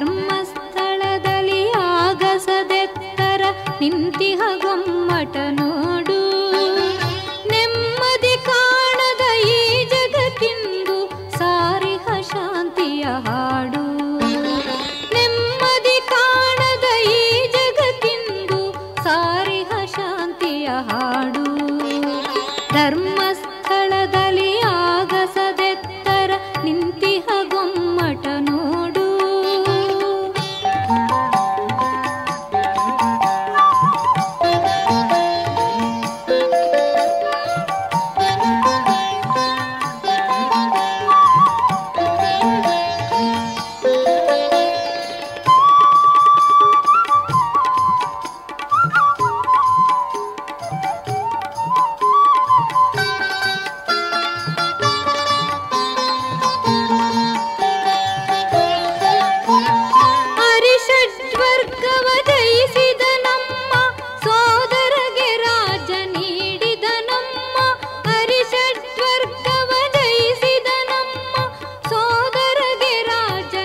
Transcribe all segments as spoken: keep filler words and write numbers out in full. ಧರ್ಮಸ್ಥಳದಲ್ಲಿ ಆಗಸದೆತ್ತರ ನಿಂತಿಹ ಗೊಮ್ಮಟ ನೋಡು. ನೆಮ್ಮದಿ ಕಾಣದ ಈ ಜಗತ್ತಿಂದು ಸಾರಿಹ ಶಾಂತಿಯ ಹಾಡು. ನೆಮ್ಮದಿ ಕಾಣದ ಈ ಜಗತ್ತಿಂದು ಸಾರಿಹ ಶಾಂತಿಯ ಹಾಡು. ಧರ್ಮಸ್ಥಳದಲ್ಲಿ ಆಗಸದೆತ್ತರ ನಿಂತಿಹ ಗೊಮ್ಮಟ ನೋಡು.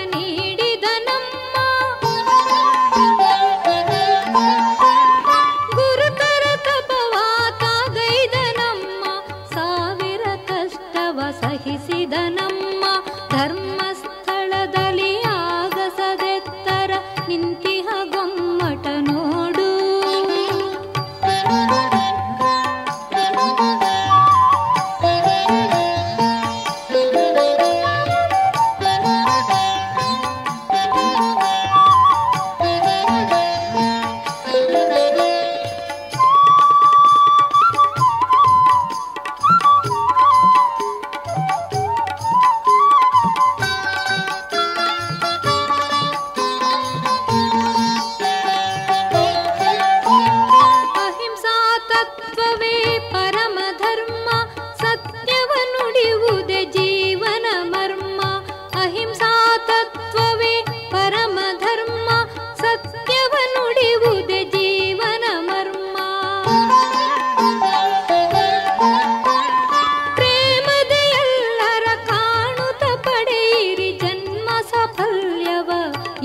ಧರ್ಮಸ್ಥಳದಲ್ಲಿ ಆಗಸದೆತ್ತರ ನಿಂತಿಹ ಗೊಮ್ಮಟ ನೋಡು.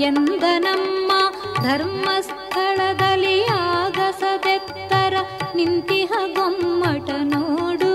ಎಂದನಮ್ಮ ಧರ್ಮಸ್ಥಳದಲ್ಲಿ ಆಗಸದೆತ್ತರ ನಿಂತಿಹ ಗೊಮ್ಮಟ ನೋಡು.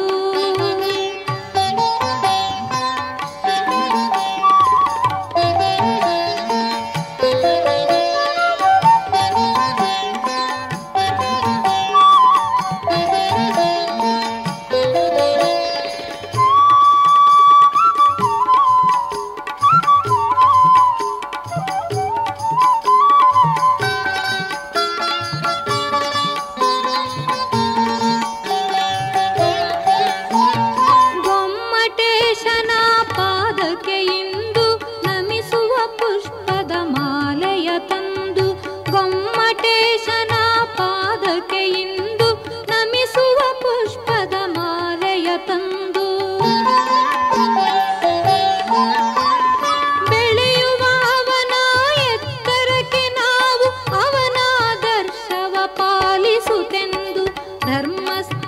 ಧರ್ಮಸ್ಥಳದಲ್ಲಿ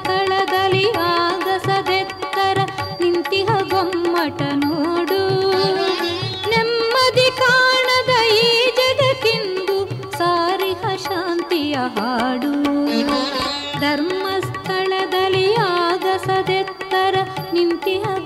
ಆಗಸದೆತ್ತರ ನಿಂತಿಹ ಗೊಮ್ಮಟ ನೋಡು. ನೆಮ್ಮದಿ ಕಾಣದ ಈ ಜಗಕ್ಕಿಂದು ಸಾರಿಹ ಶಾಂತಿಯ ಹಾಡು. ಧರ್ಮಸ್ಥಳದಲ್ಲಿ ಆಗಸದೆತ್ತರ ನಿಂತಿಹ